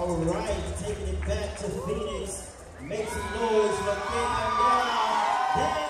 All right, taking it back to Phoenix. Make some noise for Phoenix.